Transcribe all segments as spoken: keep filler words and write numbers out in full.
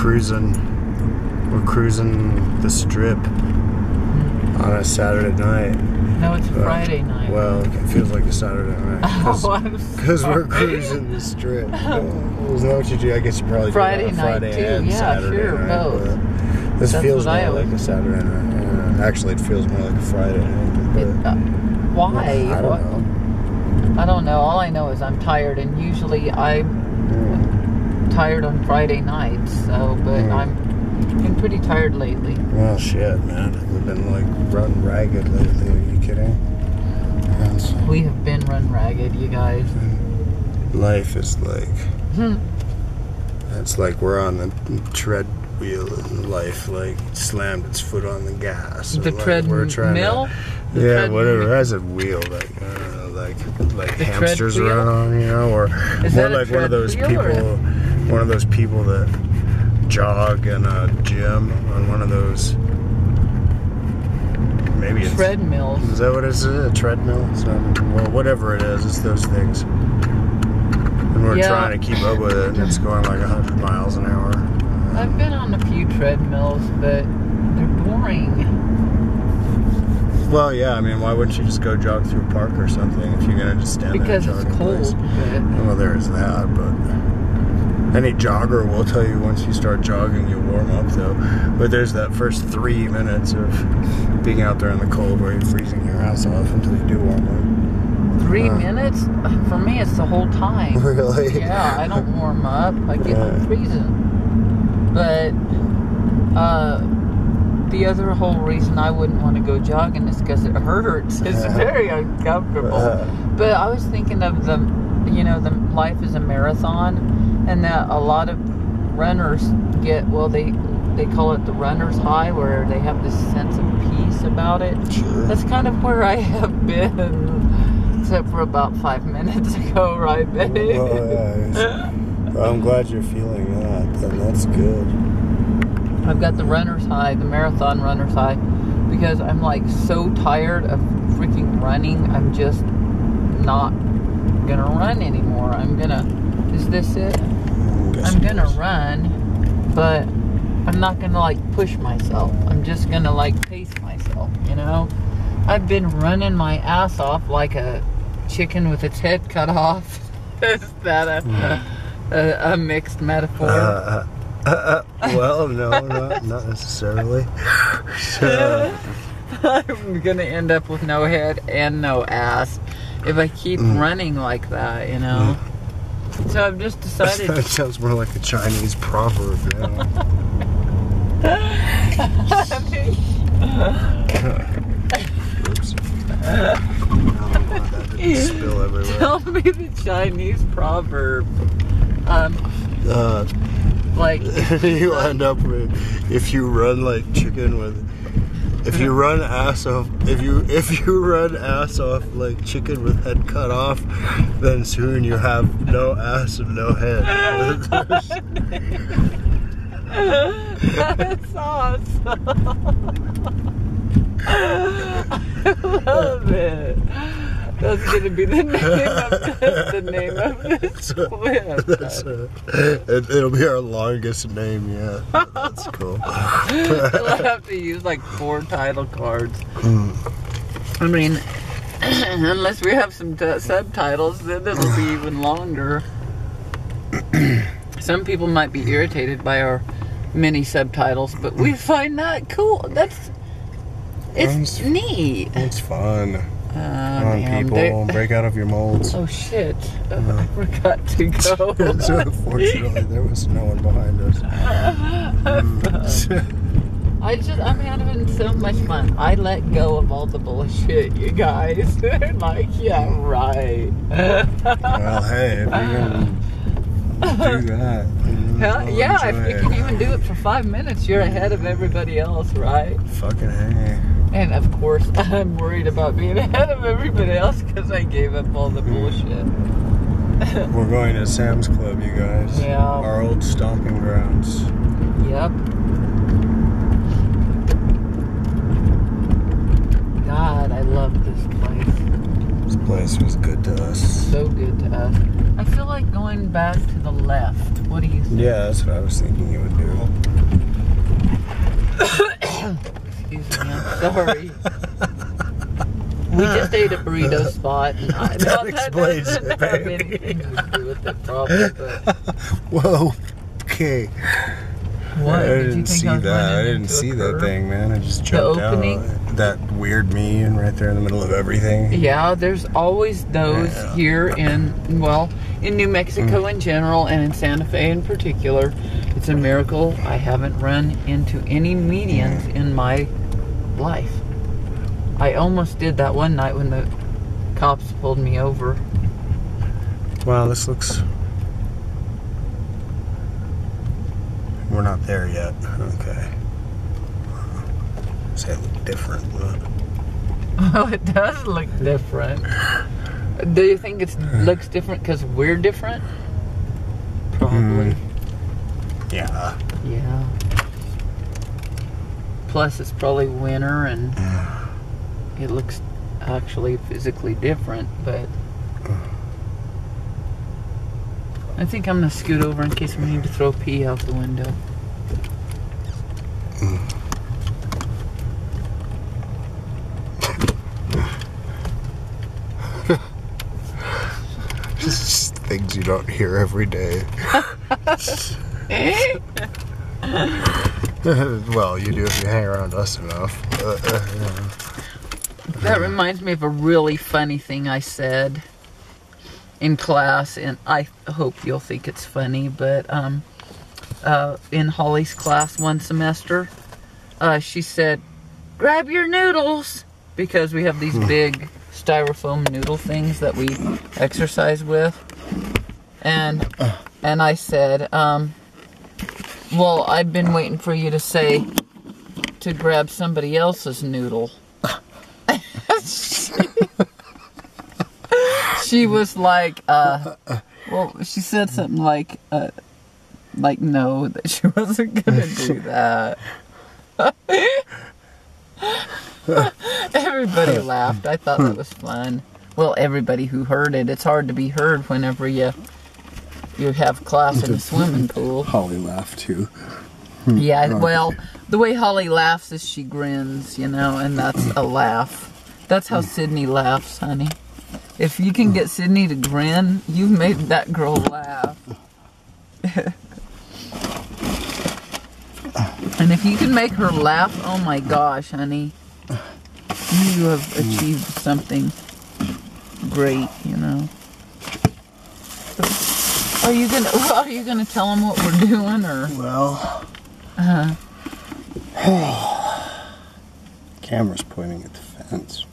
cruising, we're cruising the Strip on a Saturday night. No, it's but, Friday night. Well, it feels like a Saturday night. Cause, oh, I'm sorry. Because we're cruising the Strip. Well, is that what you do? I guess you probably Friday do it on night Friday too. And yeah, Saturday sure, night, both. This That's feels more I like a Saturday night. Yeah. Actually, it feels more like a Friday night. But, it, uh, why? Well, I don't what? know. I don't know. All I know is I'm tired, and usually I'm mm. tired on Friday nights. So, but mm. I'm been pretty tired lately. Well, shit, man. We've been like run ragged lately. Are you kidding? Yes. We have been run ragged, you guys. Life is like mm. it's like we're on the treadwheel in life. Like slammed its foot on the gas. The like treadmill. To, the yeah, tread whatever. As a wheel, like. Uh, Like, like hamsters run on, you know, or more like one of those people, one of those people that jog in a gym on one of those. Maybe it's treadmills. Is that what it is? A treadmill? So, well, whatever it is, it's those things. And we're yeah. trying to keep up with it, and it's going like a hundred miles an hour. Um, I've been on a few treadmills, but they're boring. Well, yeah, I mean, why wouldn't you just go jog through a park or something if you're going to just stand because there and jog? Because it's cold. But well, there is that, but any jogger will tell you once you start jogging, you warm up, though. But there's that first three minutes of being out there in the cold where you're freezing your ass off until you do warm up. Three uh, minutes? For me, it's the whole time. Really? Yeah, I don't warm up. I get yeah. freezing. But, uh... the other whole reason I wouldn't want to go jogging is because it hurts. It's very uncomfortable. But I was thinking of the, you know, the life is a marathon, and that a lot of runners get, well, they they call it the runner's high, where they have this sense of peace about it. Sure. That's kind of where I have been, except for about five minutes ago, right, babe? Well, uh, I'm glad you're feeling that, and that's good. I've got the runner's high, the marathon runner's high, because I'm like so tired of freaking running. I'm just not gonna run anymore. I'm gonna, is this it? I'm gonna run, but I'm not gonna like push myself. I'm just gonna like pace myself, you know? I've been running my ass off like a chicken with its head cut off. Is that a, a, a mixed metaphor? Uh, Uh, uh, well, no, not, not necessarily. So. I'm gonna end up with no head and no ass if I keep mm. running like that, you know. Mm. So I've just decided. That sounds more like a Chinese proverb. You know? Oops. That didn't spill everywhere. Tell me the Chinese proverb. Um. Uh. Like you end up with if you run like chicken with if you run ass off if you if you run ass off like chicken with head cut off, then soon you have no ass and no head. That's awesome. I love it. That's going to be the name of this, the name of this clip. That's a, it, it'll be our longest name, yeah. That's cool. We'll have to use like four title cards. Mm. I mean, unless we have some t subtitles, then it'll be even longer. Some people might be irritated by our mini subtitles, but we find that cool. That's, it's, it's neat. It's fun. Uh, Come on, man, people, they, break out of your molds. Oh, shit. Uh, uh, I forgot to go. So unfortunately, there was no one behind us. Mm. I just, I'm having so much fun. I let go of all the bullshit, you guys. They're like, yeah, right. Well, hey, if you're gonna do that. Hell, yeah, if you it. can even do it for five minutes, you're ahead of everybody else, right? Fucking hey. And of course, I'm worried about being ahead of everybody else because I gave up all the bullshit. We're going to Sam's Club, you guys. Yeah. Our old stomping grounds. Yep. God, I love this place. It's place was good to us. So good to us. I feel like going back to the left. What do you think? Yeah, that's what I was thinking it would do. Excuse me, I'm sorry. We just ate a burrito spot. And I, that no, explains that doesn't it, baby. Have to do with it, probably, but. Whoa. Okay. What? I didn't see that. I didn't see that thing, man. I just jumped out. That weird median right there in the middle of everything. Yeah, there's always those yeah. here in, well, in New Mexico mm. in general and in Santa Fe in particular. It's a miracle I haven't run into any medians mm. in my life. I almost did that one night when the cops pulled me over. Wow, this looks... We're not there yet. Okay. I say it looked different, but... Oh, it does look different. Do you think it looks different because we're different? Probably. Mm. Yeah. Yeah. Plus, it's probably winter and... It looks actually physically different, but I think I'm gonna scoot over in case we need to throw pee out the window. Just things you don't hear every day. Well, you do if you hang around us enough. Uh, uh, yeah. That reminds me of a really funny thing I said in class, and I hope you'll think it's funny, but um, uh, in Holly's class one semester, uh, she said, grab your noodles, because we have these big styrofoam noodle things that we exercise with, and, and I said, um, well, I've been waiting for you to say to grab somebody else's noodle. She was like, uh, well, she said something like, uh, like, no, that she wasn't going to do that. Everybody laughed. I thought that was fun. Well, everybody who heard it. It's hard to be heard whenever you you have class in a swimming pool. Holly laughed, too. Yeah, well, the way Holly laughs is she grins, you know, and that's a laugh. That's how Sydney laughs, honey. If you can get Sydney to grin, you've made that girl laugh. And if you can make her laugh, oh my gosh, honey. You have achieved something great, you know. Are you gonna, are you gonna tell them what we're doing, or? Well. Uh-huh. Camera's pointing at the fence.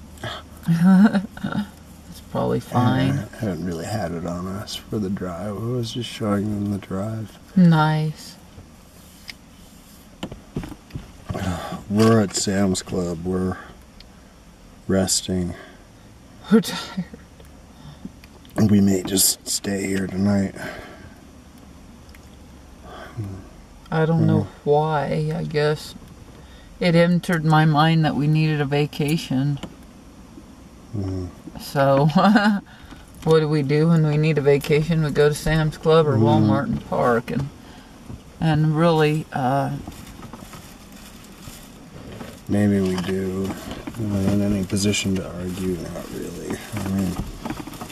It's probably fine. And I haven't really had it on us for the drive. I was just showing them the drive. Nice. We're at Sam's Club. We're resting. We're tired. We may just stay here tonight. I don't mm. know why. I guess it entered my mind that we needed a vacation. Mm. So, what do we do when we need a vacation? We go to Sam's Club or mm. Walmart and park, and and really, uh, maybe we do. I'm not in any position to argue, not really. I mean,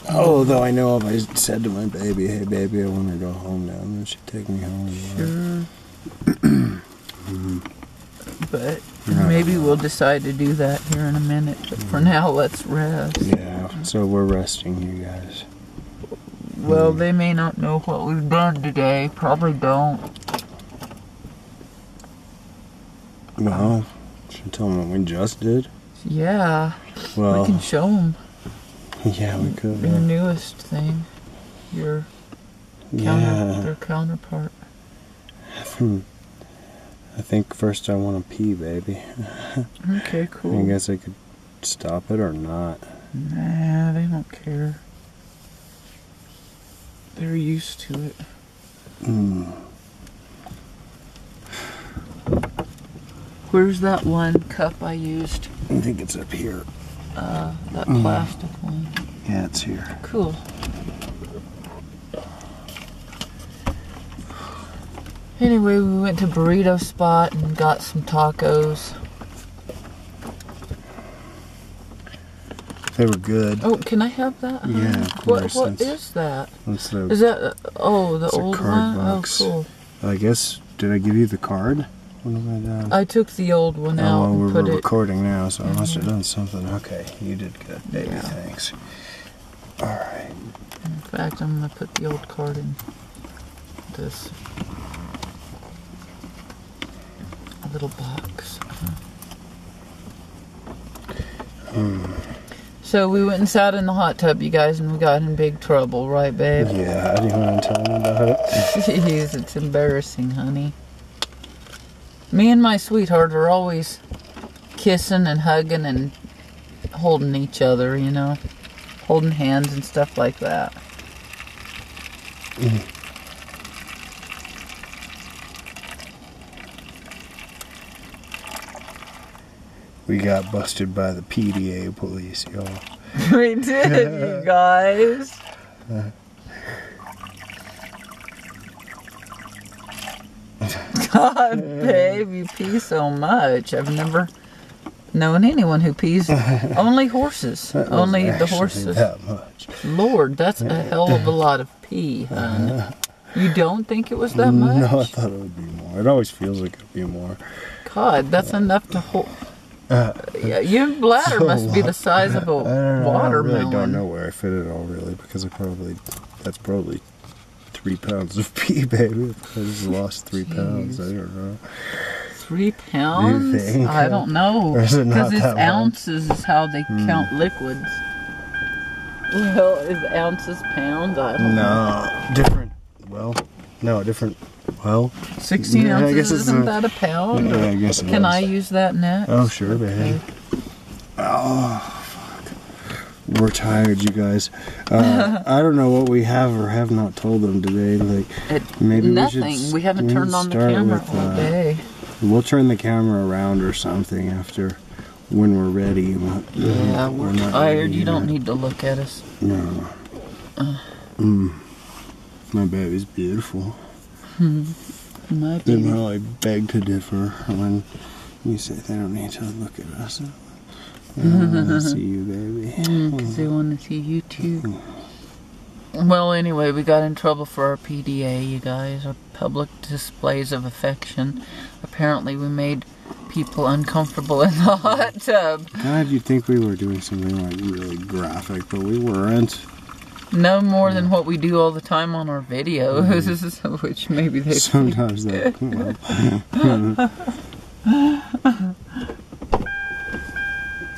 oh, though I know if I said to my baby, "Hey, baby, I want to go home now," then she'd take me home. Sure. mm-hmm. But maybe we'll decide to do that here in a minute. But for now, let's rest. Yeah, so we're resting, you guys. Well, mm. they may not know what we've done today. Probably don't. Well, should tell them what we just did. Yeah. Well, we can show them. Yeah, we could. Your newest thing. Your counter, yeah. Their counterpart. Hmm. I think first I want to pee, baby. Okay, cool. I guess I could stop it or not. Nah, they don't care. They're used to it. Mm. Where's that one cup I used? I think it's up here. Uh, that mm. plastic one. Yeah, it's here. Cool. Anyway, we went to Burrito Spot and got some tacos. They were good. Oh, can I have that? Yeah. Of what course. What is that? That's the, is that oh the it's old a card one? Box. Oh, cool. I guess did I give you the card? What I, I took the old one oh, out. Oh, we're, put we're it... recording now, so mm-hmm. I must have done something. Okay, you did good. Hey, yeah. Thanks. All right. In fact, I'm gonna put the old card in this little box. Hmm. So we went and sat in the hot tub, you guys, and we got in big trouble, right, babe? Yeah, I didn't want to tell him about it. Jeez, it's embarrassing, honey. Me and my sweetheart are always kissing and hugging and holding each other, you know? Holding hands and stuff like that. Mm. We got busted by the P D A police, y'all. We did, you guys. God, babe, you pee so much. I've never known anyone who pees. Only horses. Only the horses. That much. Lord, that's a hell of a lot of pee, hon. Uh-huh. You don't think it was that much? No, I thought it would be more. It always feels like it would be more. God, that's uh, enough to hold. Uh, yeah, your bladder so must be the size of a watermelon. I really don't know where I fit it all, really, because I probably, that's probably three pounds of pee, baby. I just lost three Jeez. pounds. I don't know. Three pounds? Do you think? I don't know. Because it it's that ounces long? Is how they mm. count liquids. Well, is ounces pounds? I don't no, know. No, different. Well, no, different. Well, sixteen yeah, ounces, isn't a, that a pound? Yeah, I guess it Can is. I use that next? Oh, sure, baby. Okay. Oh, fuck. We're tired, you guys. Uh, I don't know what we have or have not told them today. Like, it, maybe nothing. We, should, we haven't we turned on the camera with, all day. Uh, we'll turn the camera around or something after when we're ready. We're, yeah, we're, we're tired. You don't yet. need to look at us. No. Uh. Mm. My baby's beautiful. Mm-hmm. My baby. They really beg to differ when you say they don't need to look at us. They want to see you, baby. Because mm, mm. they want to see you too. Mm-hmm. Well, anyway, we got in trouble for our P D A, you guys. Our public displays of affection. Apparently, we made people uncomfortable in the hot tub. God, you'd think we were doing something like really graphic, but we weren't. No more than what we do all the time on our videos, mm-hmm. which maybe they sometimes they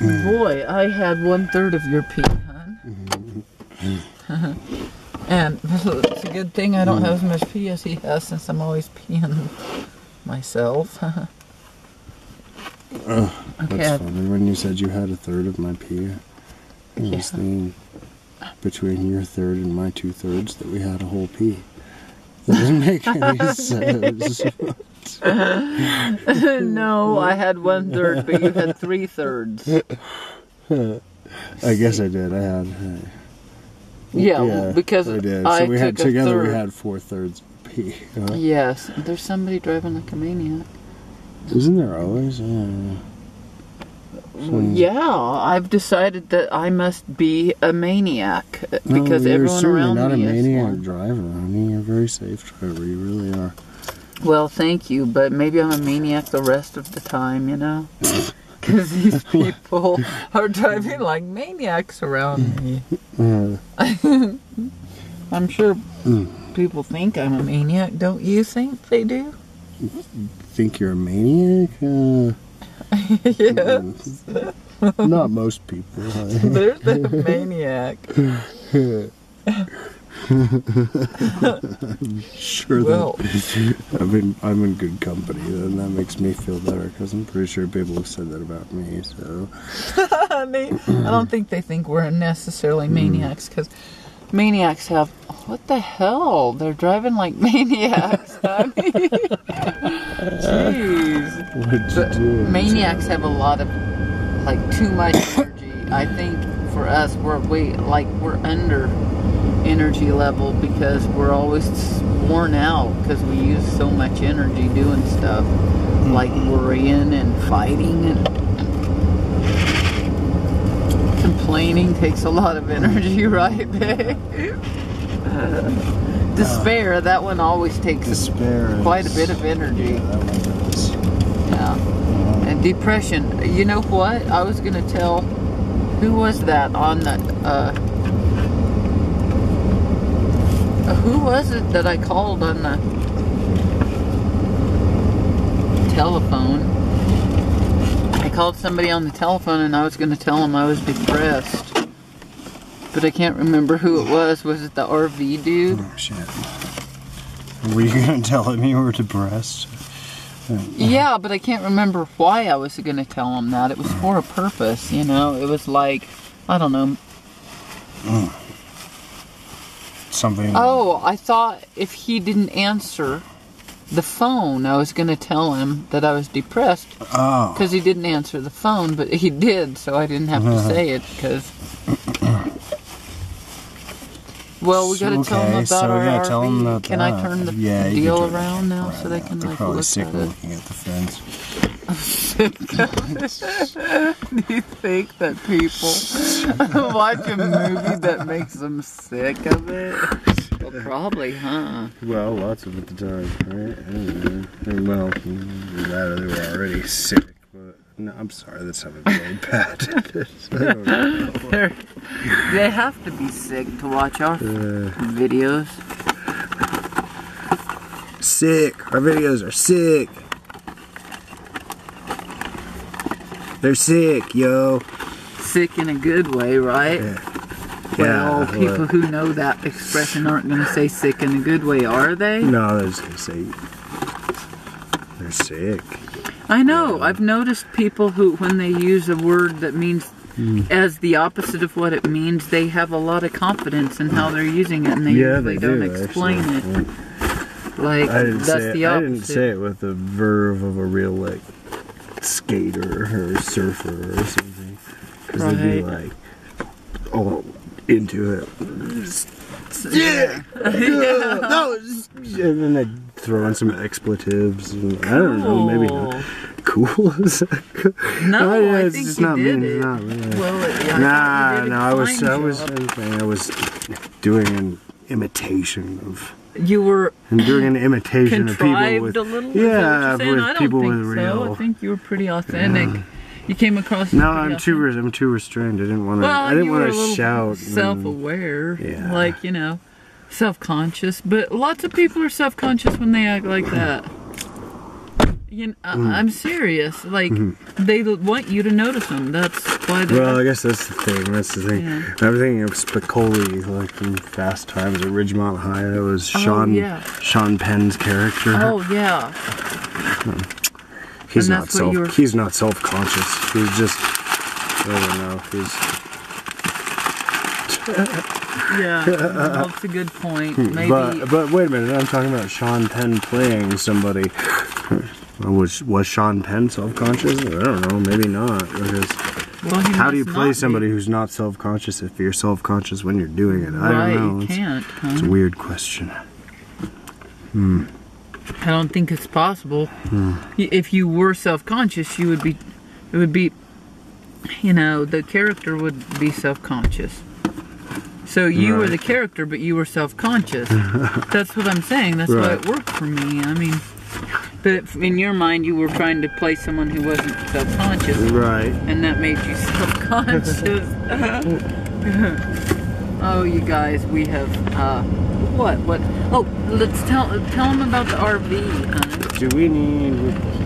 well. Boy, I had one third of your pee, hon. Mm-hmm. And it's a good thing I don't mm-hmm. have as much pee as he has, since I'm always peeing myself. uh, okay, that's I, funny when you said you had a third of my pee. I yeah. was thinking, between your third and my two thirds, that we had a whole pee. That doesn't make any sense. No, I had one third, but you had three thirds. I guess I did. I had. Uh, yeah, yeah, because I did. So I we had together. We had four thirds pee. Huh? Yes, there's somebody driving like a maniac. Isn't there always? Uh, Yeah, I've decided that I must be a maniac because no, everyone around me is. You're not a maniac driver, honey. You're a very safe driver. You really are. Well, thank you, but maybe I'm a maniac the rest of the time, you know? Because these people are driving like maniacs around me. Yeah. I'm sure people think I'm a maniac. Don't you think they do? Think you're a maniac? Uh... Yes. Not most people. Right? There's the maniac. I'm sure well, that I'm in, I'm in good company, and that makes me feel better because I'm pretty sure people have said that about me. So they, I don't think they think we're necessarily maniacs because maniacs have what the hell? They're driving like maniacs. I mean, jeez. What'd you do? Maniacs have a lot of, like, too much energy. I think for us where we like we're under energy level because we're always worn out because we use so much energy doing stuff mm-hmm. like worrying and fighting and complaining takes a lot of energy, right, babe? uh, despair, uh, that one always takes despair quite is, a bit of energy. Yeah, that one does. Yeah. And depression. You know what? I was going to tell, who was that on the... Uh, Who was it that I called on the telephone? I called somebody on the telephone and I was going to tell them I was depressed. But I can't remember who it was. Was it the R V dude? Oh, shit. Were you going to tell him you were depressed? Yeah, but I can't remember why I was going to tell him that. It was for a purpose, you know? It was like, I don't know. Mm. Something. Oh, I thought if he didn't answer the phone, I was going to tell him that I was depressed. Oh. Because he didn't answer the phone, but he did, so I didn't have to say it, because... Well, we got to okay, tell him about so our R V. Tell him about can that. I turn the yeah, deal around now so they can, They're like, look sick at it? Looking at the fence. I'm sick of it. Do you think that people watch a movie that makes them sick of it? Well, probably, huh? Well, lots of it at the time, right? I don't know. Well, they were already sick, but no, I'm sorry, that sounded really bad. I don't know. They have to be sick to watch our uh, videos. Sick. Our videos are sick. They're sick, yo. Sick in a good way, right? Yeah. Well, yeah, people what? who know that expression aren't going to say sick in a good way, are they? No, they're just going to say they're sick. I know. Yeah. I've noticed people who, when they use a word that means mm. as the opposite of what it means, they have a lot lot of confidence in how they're using it, and they yeah, usually they don't do, explain actually. it. Yeah. Like, I didn't that's say the opposite. I didn't say it with the verve of a real, like, skater or surfer or something, because right. they'd be like all into it. Yeah, yeah. No, and then they'd throw in some expletives. And I don't know, maybe not. Cool. Is that cool? No, I, I, I think it's you not did mean, it. Not really. Well, yeah, nah, no, I was, I was, I was doing an imitation of. You were and doing an imitation of people with, a little, yeah, with I don't people think with real. So. I think you were pretty authentic. Yeah. You came across. No, I'm authentic. too. I'm too restrained. I didn't want to. Well, I didn't want to shout. Self-aware, and, yeah. like you know, self-conscious. But lots of people are self-conscious when they act like that. You know, mm. I'm serious. Like mm. they want you to notice them. That's why. Well, I guess that's the thing. That's the thing. Yeah. I'm thinking of Spicoli, like from Fast Times at Ridgemont High. That was oh, Sean yeah. Sean Penn's character. Oh yeah. He's not self. Were... He's not self-conscious. He's just. I don't know. He's. Yeah, that's a good point. Maybe. But, but wait a minute, I'm talking about Sean Penn playing somebody. Was was Sean Penn self-conscious? I don't know, maybe not. Because well, how do you play somebody be. who's not self-conscious if you're self-conscious when you're doing it? I right, don't know. It's, you can't, huh? It's a weird question. Hmm. I don't think it's possible. Hmm. If you were self-conscious, you would be, it would be, you know, the character would be self-conscious. So you right. were the character, but you were self-conscious. That's what I'm saying. That's right. why it worked for me. I mean, but in your mind, you were trying to play someone who wasn't self-conscious. Right. And that made you self-conscious. Oh, you guys, we have, uh, what, what? Oh, let's tell, tell them about the R V, honey. Do we need,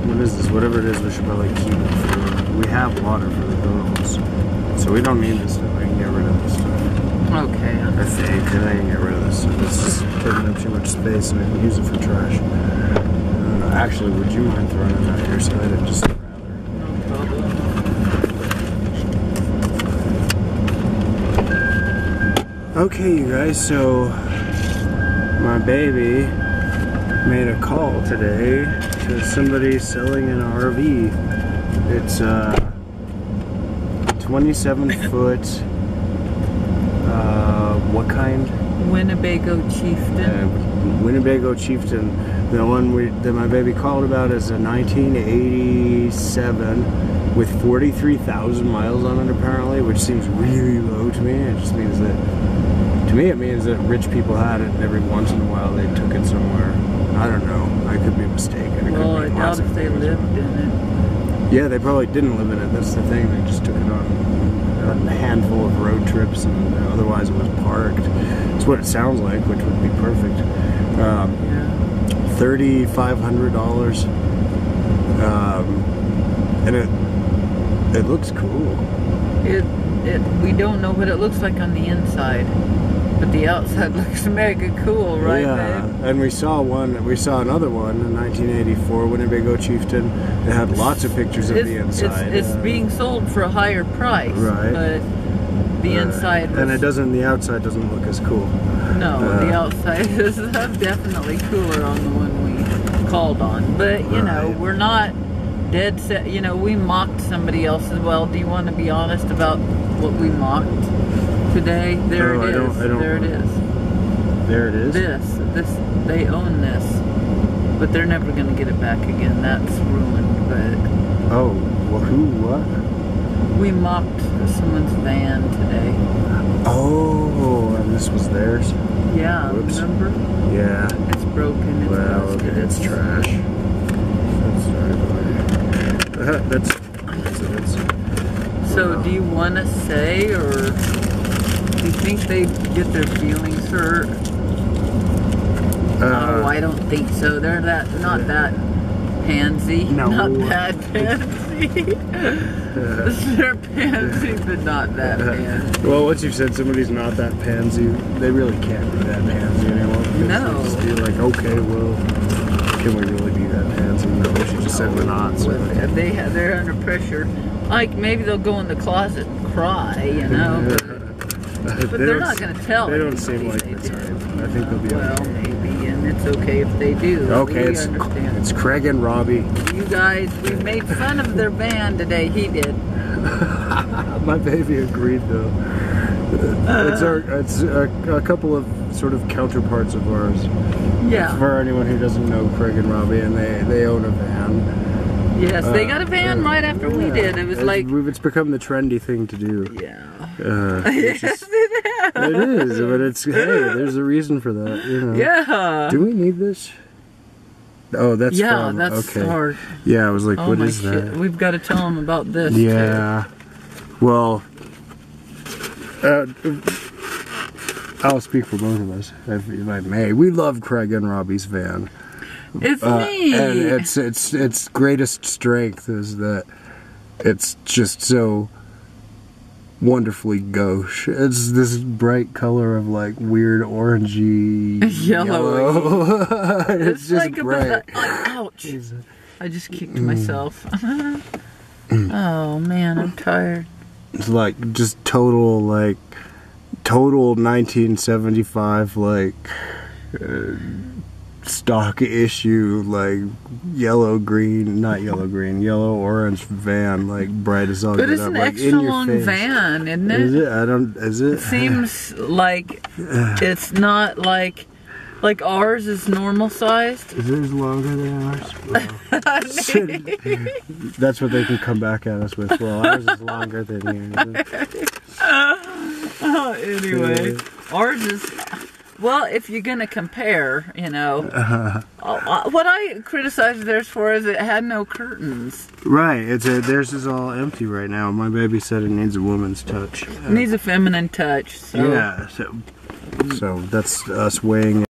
what is this? Whatever it is, we should probably keep it for, we have water for the girls. So we don't need this stuff. We can get rid of this stuff. Okay. I think, and I can get rid of this. This is taking up too much space, and I can use it for trash. Uh, actually, would you mind throwing it out here so I didn't just rather? No problem. Okay, you guys, so my baby made a call today to somebody selling an R V. It's a uh, twenty-seven foot what kind? Winnebago Chieftain. Uh, Winnebago Chieftain. The one we, that my baby called about is a nineteen eighty-seven with forty-three thousand miles on it apparently, which seems really low to me. It just means that, to me it means that rich people had it and every once in a while they took it somewhere. I don't know. I could be mistaken. It could well, be I doubt if they lived in it. Yeah, they probably didn't live in it. That's the thing. They just took it on a handful of road trips, and uh, otherwise it was parked. It's what it sounds like, which would be perfect. Um, yeah. Thirty-five hundred dollars, um, and it it looks cool. It it we don't know what it looks like on the inside, but the outside looks mega cool, right? Yeah, babe? And we saw one. We saw another one in nineteen eighty-four, Winnebago Chieftain. It had lots of pictures of it's, the inside. It's, it's uh, being sold for a higher price, right? But the uh, inside was, and it doesn't. The outside doesn't look as cool. No, uh, the outside is definitely cooler on the one we called on. But you right. know, we're not dead set. You know, we mocked somebody else as well. Do you want to be honest about what we mocked? Today, there no, it is. I don't, I don't, there it is. There it is. This, this, they own this, but they're never going to get it back again. That's ruined. But oh, well, who, what? We mocked someone's van today. Oh, and this was theirs. Yeah. Whoops. Remember? Yeah. It's broken. It's well, okay, it's, it's trash. That's sorry, buddy. That's that's it. So, wow. Do you want to say or? Do you think they get their feelings hurt? Uh, no, I don't think so. They're that not yeah. that pansy. No. Not that pansy. Uh, They're pansy, but not that uh, pansy. Well, once you've said somebody's not that pansy, they really can't be that pansy anymore. No. They just be like, okay, well, can we really be that pansy? No, she just no, said we're not. So they, they're under pressure. Like, maybe they'll go in the closet and cry, you know? Yeah. Uh, but they they're not going to tell. They don't seem like it's right. I think they'll be well, okay. maybe, and it's okay if they do. Okay, it's, it's Craig and Robbie. You guys, we made fun of their van today. He did. My baby agreed, though. Uh, it's our, it's a, a couple of sort of counterparts of ours. Yeah. For anyone who doesn't know Craig and Robbie, and they, they own a van. Yes, they uh, got a van uh, right after yeah. we did. It was it's, like... It's become the trendy thing to do. Yeah. Uh, yes, is, it has. It is, but it's, hey, there's a reason for that, you know. Yeah. Do we need this? Oh, that's Yeah, from, that's okay. hard. Yeah, I was like, oh, what is shit. that? We've got to tell them about this, Yeah. Too. Well, uh, I'll speak for both of us, if, if I may. We love Craig and Robbie's van. It's uh, me. And it's it's its greatest strength is that it's just so wonderfully gauche. It's this bright color of like weird orangey yellow. yellow. it's, it's just like bright. A, ouch! I just kicked mm. myself. Oh man, I'm tired. It's like just total like total nineteen seventy-five like. Uh, stock issue like yellow green not yellow green yellow orange van like bright as all but it's an up, extra like, in your long face. van isn't it? Is it I don't is it, it seems like it's not like like ours is normal sized. Is it longer than ours? Well, that's what they can come back at us with. Well, ours is longer than yours. uh, anyway, ours is Well, if you're going to compare, you know, uh, uh, what I criticize theirs for is it had no curtains. Right. It's a, theirs is all empty right now. My baby said it needs a woman's touch. It needs a feminine touch. So. Yeah. So, so that's us weighing